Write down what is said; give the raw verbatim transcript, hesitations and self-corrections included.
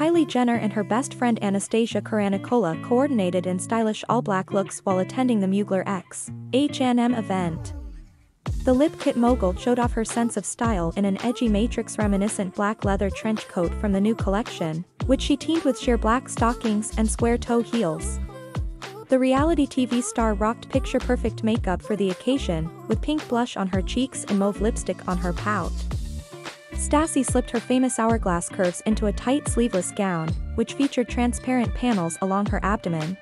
Kylie Jenner and her best friend Anastasia Karanikolaou coordinated in stylish all-black looks while attending the Mugler X H and M event. The lip kit mogul showed off her sense of style in an edgy matrix-reminiscent black leather trench coat from the new collection, which she teamed with sheer black stockings and square-toe heels. The reality T V star rocked picture-perfect makeup for the occasion, with pink blush on her cheeks and mauve lipstick on her pout. Stassi slipped her famous hourglass curves into a tight sleeveless gown, which featured transparent panels along her abdomen,